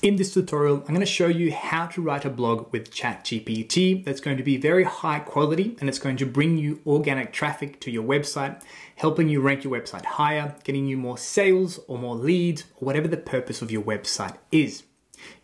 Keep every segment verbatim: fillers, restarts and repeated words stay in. In this tutorial, I'm going to show you how to write a blog with ChatGPT that's going to be very high quality, and it's going to bring you organic traffic to your website, helping you rank your website higher, getting you more sales or more leads, or whatever the purpose of your website is.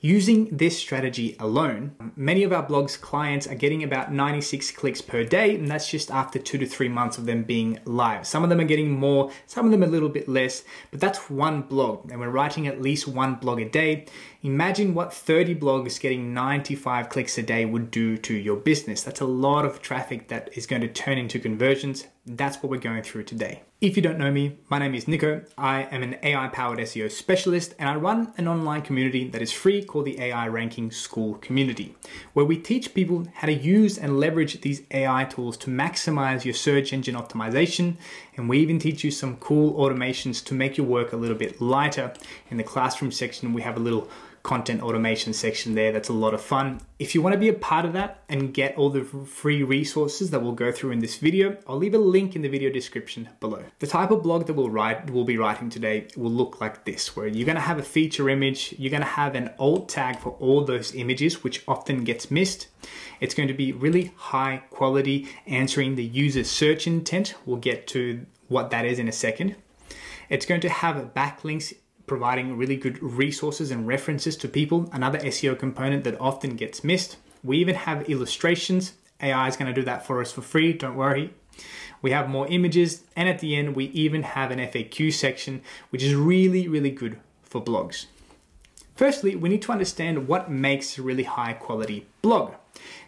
Using this strategy alone, many of our blog's clients are getting about ninety-six clicks per day, and that's just after two to three months of them being live. Some of them are getting more, some of them a little bit less, but that's one blog, and we're writing at least one blog a day. Imagine what thirty blogs getting ninety-five clicks a day would do to your business. That's a lot of traffic that is going to turn into conversions. That's what we're going through today. If you don't know me, my name is Nico. I am an A I-powered S E O specialist, and I run an online community that is free called the A I Ranking School Community, where we teach people how to use and leverage these A I tools to maximize your search engine optimization. And we even teach you some cool automations to make your work a little bit lighter. In the classroom section, we have a little content automation section there. That's a lot of fun. If you want to be a part of that and get all the free resources that we'll go through in this video, I'll leave a link in the video description below. The type of blog that we'll write, we'll be writing today will look like this, where you're going to have a feature image, you're going to have an alt tag for all those images, which often gets missed. It's going to be really high quality, answering the user's search intent. We'll get to what that is in a second. It's going to have backlinks providing really good resources and references to people, another S E O component that often gets missed. We even have illustrations. A I is going to do that for us for free, don't worry. We have more images, and at the end, we even have an F A Q section, which is really, really good for blogs. Firstly, we need to understand what makes a really high quality blog.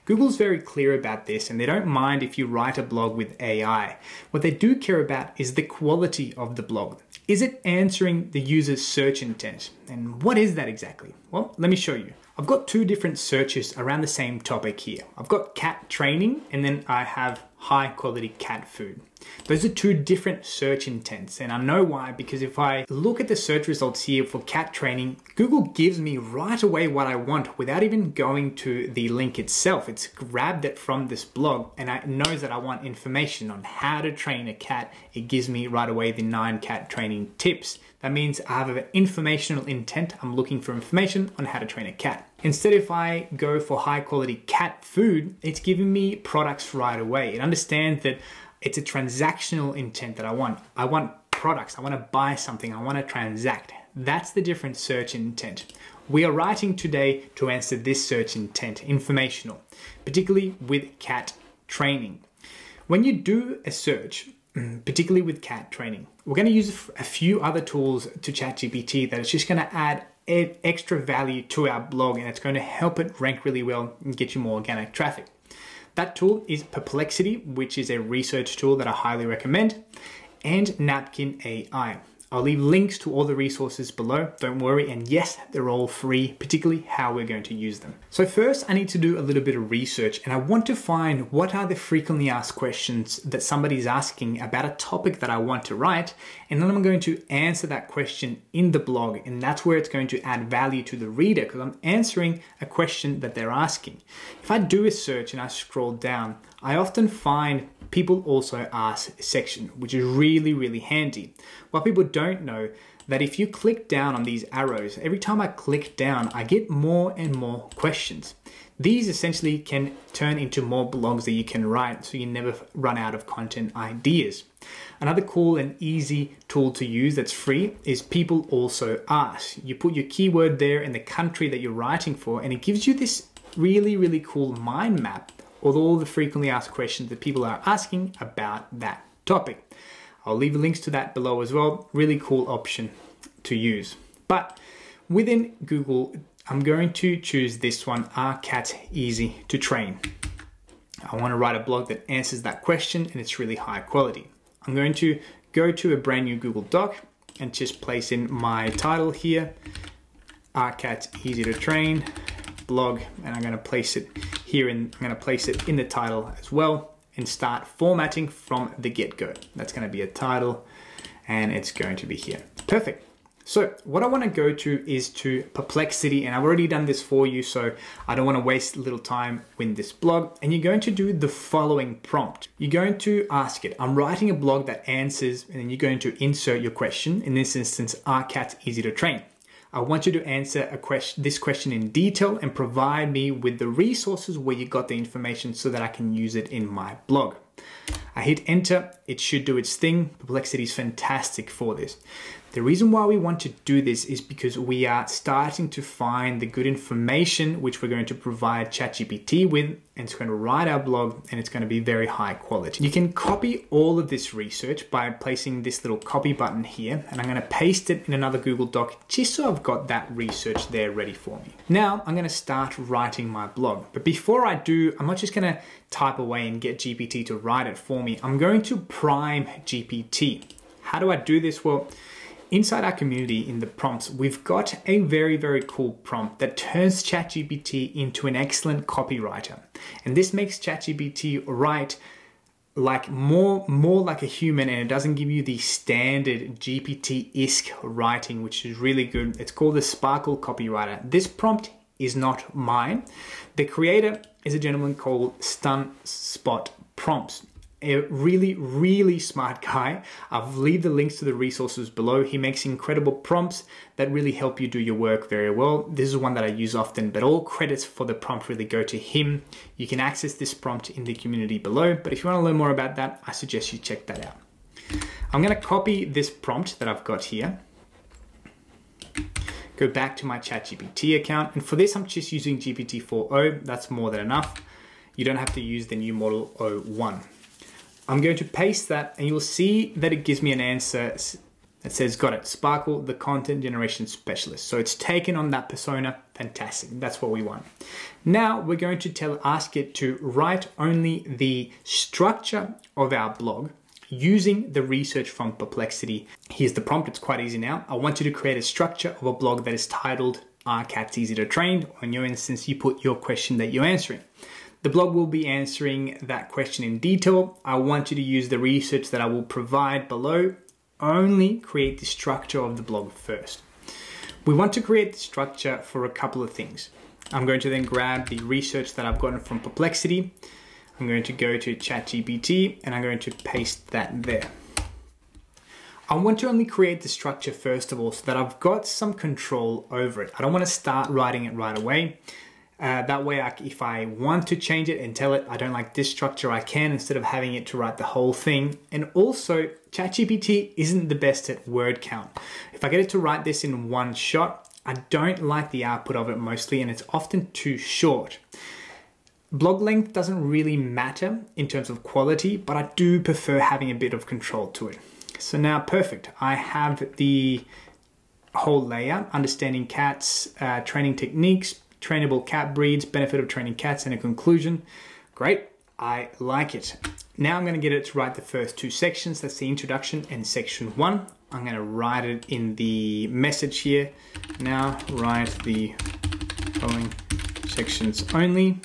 Google's very clear about this, and they don't mind if you write a blog with A I. What they do care about is the quality of the blog. Is it answering the user's search intent? And what is that exactly? Well, let me show you. I've got two different searches around the same topic here. I've got cat training, and then I have high quality cat food. Those are two different search intents, and I know why, because if I look at the search results here for cat training, Google gives me right away what I want without even going to the link itself. It's grabbed it from this blog, and it knows that I want information on how to train a cat. It gives me right away the nine cat training tips. That means I have an informational intent. I'm looking for information on how to train a cat. Instead, if I go for high quality cat food, it's giving me products right away. It understands that it's a transactional intent that I want. I want products, I want to buy something, I want to transact. That's the different search intent. We are writing today to answer this search intent, informational, particularly with cat training. When you do a search, particularly with cat training, we're going to use a few other tools to ChatGPT that it's just going to add extra value to our blog, and it's going to help it rank really well and get you more organic traffic. That tool is Perplexity, which is a research tool that I highly recommend, and Napkin A I. I'll leave links to all the resources below, don't worry, and yes, they're all free, particularly how we're going to use them. So first, I need to do a little bit of research, and I want to find what are the frequently asked questions that somebody's asking about a topic that I want to write, and then I'm going to answer that question in the blog, and that's where it's going to add value to the reader, because I'm answering a question that they're asking. If I do a search and I scroll down, I often find people also ask section, which is really, really handy. What people don't know that if you click down on these arrows, every time I click down, I get more and more questions. These essentially can turn into more blogs that you can write, so you never run out of content ideas. Another cool and easy tool to use that's free is People Also Ask. You put your keyword there and the country that you're writing for, and it gives you this really, really cool mind map with all the frequently asked questions that people are asking about that topic. I'll leave links to that below as well. Really cool option to use. But within Google, I'm going to choose this one, Are Cats Easy to Train? I want to write a blog that answers that question, and it's really high quality. I'm going to go to a brand new Google Doc and just place in my title here, Are Cats Easy to Train? Blog, and I'm going to place it here, and I'm going to place it in the title as well, and start formatting from the get-go. That's going to be a title, and it's going to be here. Perfect. So what I want to go to is to Perplexity, and I've already done this for you, so I don't want to waste little time with this blog. And you're going to do the following prompt. You're going to ask it, I'm writing a blog that answers, and then you're going to insert your question. In this instance, are cats easy to train? I want you to answer a question, this question in detail and provide me with the resources where you got the information so that I can use it in my blog. I hit enter, it should do its thing. Perplexity is fantastic for this. The reason why we want to do this is because we are starting to find the good information which we're going to provide ChatGPT with, and it's going to write our blog and it's going to be very high quality. You can copy all of this research by placing this little copy button here, and I'm going to paste it in another Google Doc just so I've got that research there ready for me. Now I'm going to start writing my blog, but before I do, I'm not just going to type away and get G P T to write it for me. I'm going to prime G P T. How do I do this? Well, inside our community in the prompts, we've got a very, very cool prompt that turns ChatGPT into an excellent copywriter. And this makes ChatGPT write like more, more like a human, and it doesn't give you the standard G P T-esque writing, which is really good. It's called the Sparkle Copywriter. This prompt is not mine. The creator is a gentleman called Stunspot Prompts. A really, really smart guy. I've leave the links to the resources below. He makes incredible prompts that really help you do your work very well. This is one that I use often, but all credits for the prompt really go to him. You can access this prompt in the community below, but if you want to learn more about that, I suggest you check that out. I'm going to copy this prompt that I've got here. Go back to my ChatGPT account, and for this, I'm just using G P T four o. That's more than enough. You don't have to use the new model oh one. I'm going to paste that, and you'll see that it gives me an answer that says, got it, Sparkle, the content generation specialist. So it's taken on that persona. Fantastic, that's what we want. Now we're going to tell, ask it to write only the structure of our blog using the research from Perplexity. Here's the prompt, it's quite easy now. I want you to create a structure of a blog that is titled, are cats easy to train? Or in your instance, you put your question that you're answering. The blog will be answering that question in detail. I want you to use the research that I will provide below. Only create the structure of the blog first. We want to create the structure for a couple of things. I'm going to then grab the research that I've gotten from Perplexity. I'm going to go to ChatGPT and I'm going to paste that there. I want to only create the structure first of all so that I've got some control over it. I don't want to start writing it right away. Uh, that way, I, if I want to change it and tell it I don't like this structure, I can, instead of having it to write the whole thing. And also, ChatGPT isn't the best at word count. If I get it to write this in one shot, I don't like the output of it mostly, and it's often too short. Blog length doesn't really matter in terms of quality, but I do prefer having a bit of control to it. So now, perfect. I have the whole layout, understanding cats, uh, training techniques, trainable cat breeds, benefit of training cats, and a conclusion. Great, I like it. Now I'm gonna get it to write the first two sections. That's the introduction and section one. I'm gonna write it in the message here. Now write the following sections only.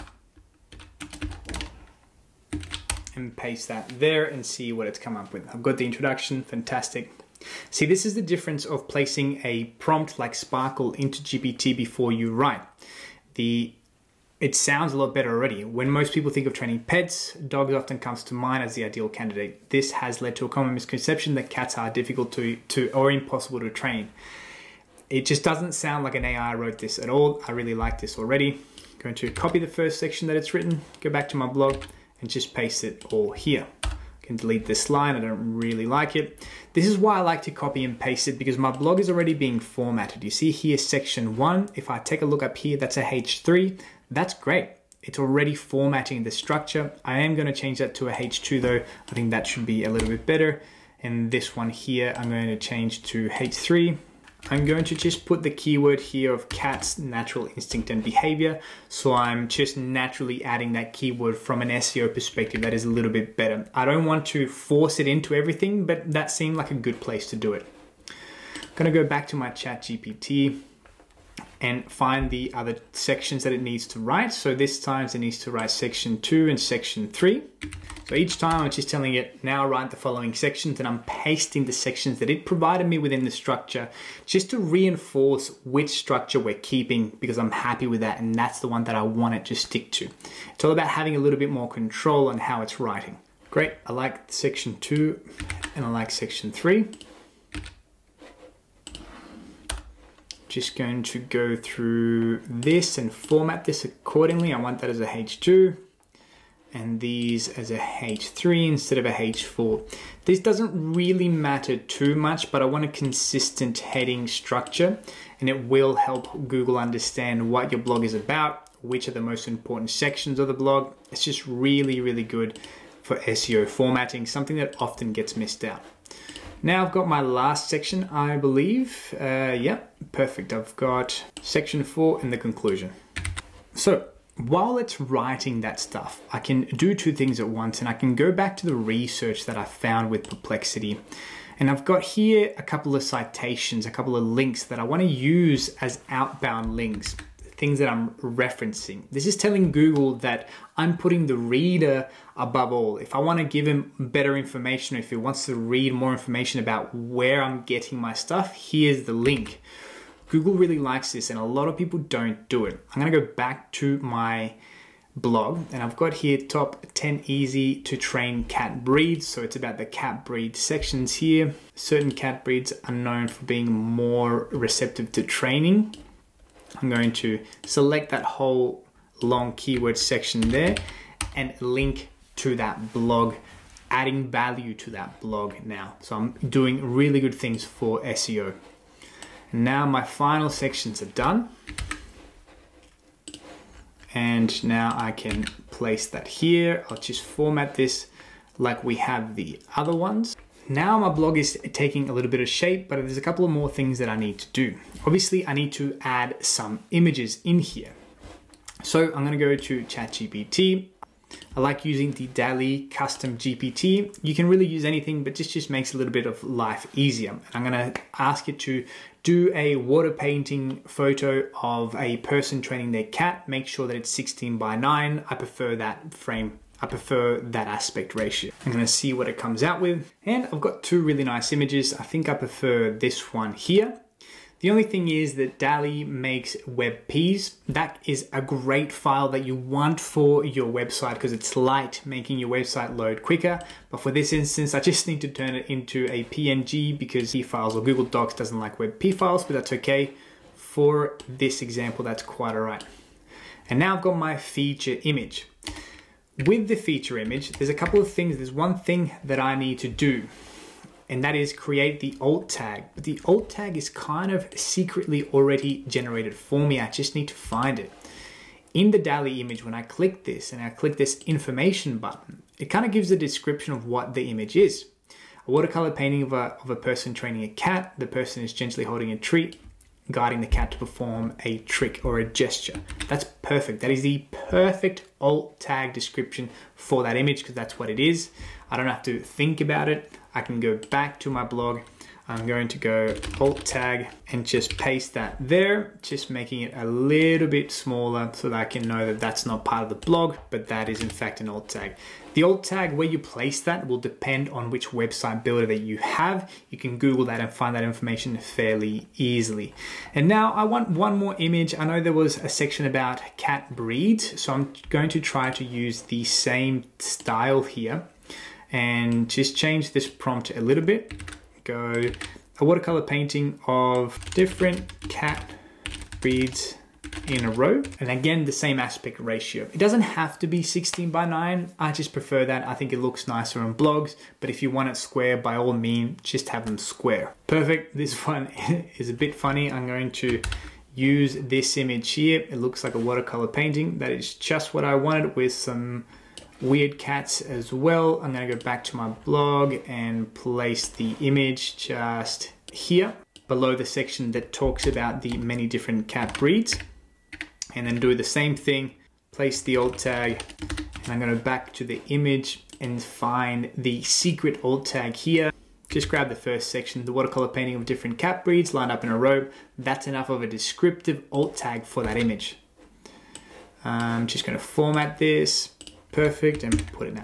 And paste that there and see what it's come up with. I've got the introduction, fantastic. See, this is the difference of placing a prompt like Sparkle into G P T before you write. The, it sounds a lot better already. When most people think of training pets, dogs often comes to mind as the ideal candidate. This has led to a common misconception that cats are difficult to, to or impossible to train. It just doesn't sound like an A I wrote this at all. I really like this already. I'm going to copy the first section that it's written, go back to my blog and just paste it all here. I can delete this line, I don't really like it. This is why I like to copy and paste it, because my blog is already being formatted. You see here, section one, if I take a look up here, that's a H three, that's great. It's already formatting the structure. I am gonna change that to a H two though. I think that should be a little bit better. And this one here, I'm going to change to H three. I'm going to just put the keyword here of cat's natural instinct and behavior. So I'm just naturally adding that keyword from an S E O perspective that is a little bit better. I don't want to force it into everything, but that seemed like a good place to do it. I'm gonna go back to my ChatGPT and find the other sections that it needs to write. So this time it needs to write section two and section three. So each time I'm just telling it, now write the following sections, and I'm pasting the sections that it provided me within the structure, just to reinforce which structure we're keeping, because I'm happy with that and that's the one that I want it to stick to. It's all about having a little bit more control on how it's writing. Great, I like section two and I like section three. just going to go through this and format this accordingly. I want that as a H two and these as a H three instead of a H four. This doesn't really matter too much, but I want a consistent heading structure, and it will help Google understand what your blog is about, which are the most important sections of the blog. It's just really, really good for S E O formatting, something that often gets missed out. Now I've got my last section, I believe. Uh, yep, perfect. I've got section four and the conclusion. So while it's writing that stuff, I can do two things at once, and I can go back to the research that I found with Perplexity. And I've got here a couple of citations, a couple of links that I want to use as outbound links, things that I'm referencing. This is telling Google that I'm putting the reader above all. If I want to give him better information, if he wants to read more information about where I'm getting my stuff, here's the link. Google really likes this, and a lot of people don't do it. I'm going to go back to my blog, and I've got here top ten easy to train cat breeds. So it's about the cat breed sections here. Certain cat breeds are known for being more receptive to training. I'm going to select that whole long keyword section there and link to that blog, adding value to that blog now. So I'm doing really good things for S E O. And now my final sections are done. And now I can place that here. I'll just format this like we have the other ones. Now my blog is taking a little bit of shape, but there's a couple of more things that I need to do. Obviously, I need to add some images in here. So I'm gonna go to ChatGPT. I like using the DALL-E custom G P T. You can really use anything, but just, just makes a little bit of life easier. And I'm gonna ask it to do a water painting photo of a person training their cat. Make sure that it's sixteen by nine. I prefer that frame. I prefer that aspect ratio. I'm gonna see what it comes out with. And I've got two really nice images. I think I prefer this one here. The only thing is that DALL-E makes WebPs. That is a great file that you want for your website because it's light, making your website load quicker. But for this instance, I just need to turn it into a P N G because e-files or Google Docs doesn't like WebP files, but that's okay. For this example, that's quite all right. And now I've got my feature image. With the feature image, there's a couple of things. There's one thing that I need to do, and that is create the alt tag. But the alt tag is kind of secretly already generated for me. I just need to find it. In the DALL-E image, when I click this and I click this information button, it kind of gives a description of what the image is. A watercolor painting of a, of a person training a cat. The person is gently holding a treat, guiding the cat to perform a trick or a gesture. That's perfect. That is the perfect alt tag description for that image because that's what it is. I don't have to think about it. I can go back to my blog. I'm going to go alt tag and just paste that there, just making it a little bit smaller so that I can know that that's not part of the blog, but that is in fact an alt tag. The alt tag, where you place that, will depend on which website builder that you have. You can Google that and find that information fairly easily. And now I want one more image. I know there was a section about cat breeds, so I'm going to try to use the same style here and just change this prompt a little bit. Go a watercolor painting of different cat breeds in a row. And again, the same aspect ratio. It doesn't have to be sixteen by nine. I just prefer that. I think it looks nicer on blogs, but if you want it square, by all means, just have them square. Perfect. This one is a bit funny. I'm going to use this image here. It looks like a watercolor painting. That is just what I wanted, with some weird cats as well. I'm gonna go back to my blog and place the image just here below the section that talks about the many different cat breeds, and then do the same thing, place the alt tag, and I'm gonna go back to the image and find the secret alt tag here. Just grab the first section, the watercolor painting of different cat breeds lined up in a row. That's enough of a descriptive alt tag for that image. I'm just gonna format this. Perfect, and put it now.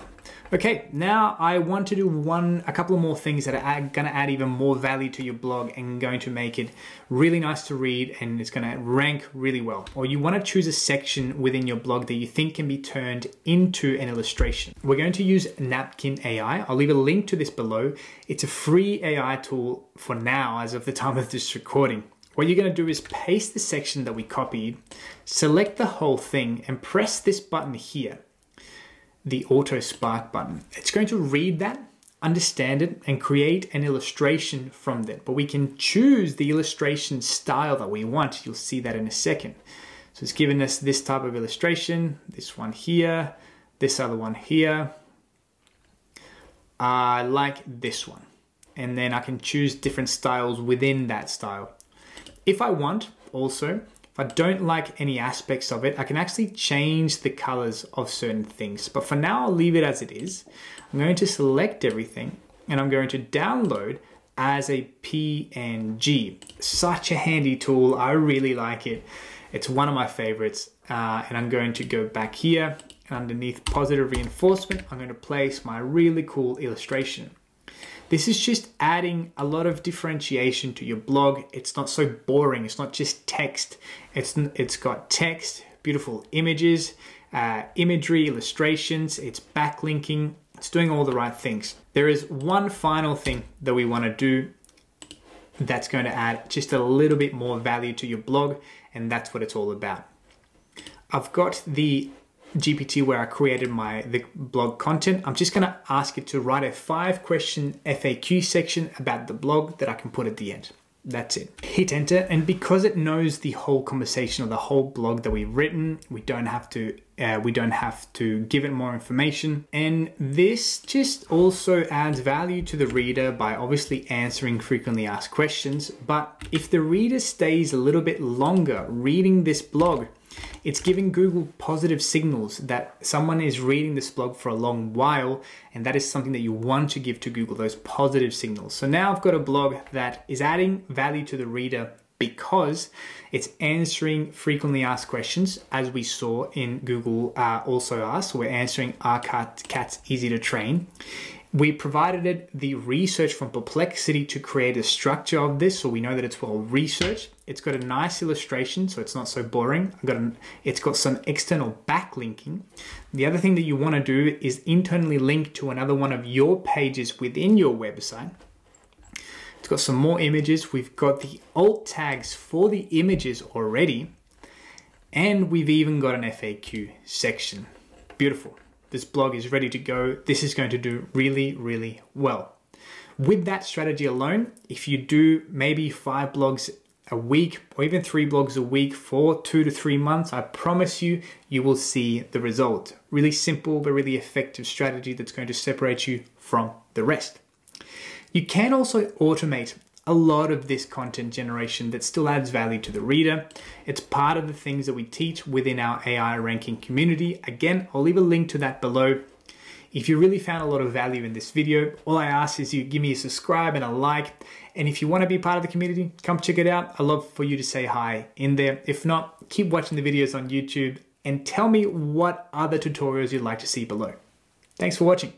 Okay, now I want to do one, a couple of more things that are gonna add even more value to your blog and going to make it really nice to read, and it's gonna rank really well. Or you wanna choose a section within your blog that you think can be turned into an illustration. We're going to use Napkin A I. I'll leave a link to this below. It's a free A I tool for now as of the time of this recording. What you're going to do is paste the section that we copied, select the whole thing, and press this button here, the auto spark button. It's going to read that, understand it, and create an illustration from that. But we can choose the illustration style that we want. You'll see that in a second. So it's given us this type of illustration, this one here, this other one here. I like this one. And then I can choose different styles within that style. If I want, also, if I don't like any aspects of it, I can actually change the colors of certain things. But for now, I'll leave it as it is. I'm going to select everything and I'm going to download as a P N G. Such a handy tool. I really like it. It's one of my favorites. Uh, and I'm going to go back here. Underneath positive reinforcement, I'm going to place my really cool illustration. This is just adding a lot of differentiation to your blog. It's not so boring. It's not just text. It's, it's got text, beautiful images, uh, imagery, illustrations. It's backlinking. It's doing all the right things. There is one final thing that we want to do that's going to add just a little bit more value to your blog, and that's what it's all about. I've got the G P T where I created my the blog content. I'm just going to ask it to write a five question F A Q section about the blog that I can put at the end. That's it. Hit enter, and because it knows the whole conversation or the whole blog that we've written, we don't have to uh, we don't have to give it more information. And this just also adds value to the reader by obviously answering frequently asked questions. But if the reader stays a little bit longer reading this blog, it's giving Google positive signals that someone is reading this blog for a long while, and that is something that you want to give to Google, those positive signals. So now I've got a blog that is adding value to the reader because it's answering frequently asked questions, as we saw in Google uh, Also Asked. We're answering, are cats easy to train? We provided it the research from Perplexity to create a structure of this, so we know that it's well researched. It's got a nice illustration, so it's not so boring. I've got an, it's got some external backlinking. The other thing that you want to do is internally link to another one of your pages within your website. It's got some more images. We've got the alt tags for the images already, and we've even got an F A Q section. Beautiful. This blog is ready to go. This is going to do really, really well. With that strategy alone, if you do maybe five blogs a week or even three blogs a week for two to three months, I promise you, you will see the result. Really simple, but really effective strategy that's going to separate you from the rest. You can also automate a lot of this content generation that still adds value to the reader. It's part of the things that we teach within our A I ranking community. Again, I'll leave a link to that below. If you really found a lot of value in this video, all I ask is you give me a subscribe and a like. And if you want to be part of the community, come check it out. I'd love for you to say hi in there. If not, keep watching the videos on YouTube and tell me what other tutorials you'd like to see below. Thanks for watching.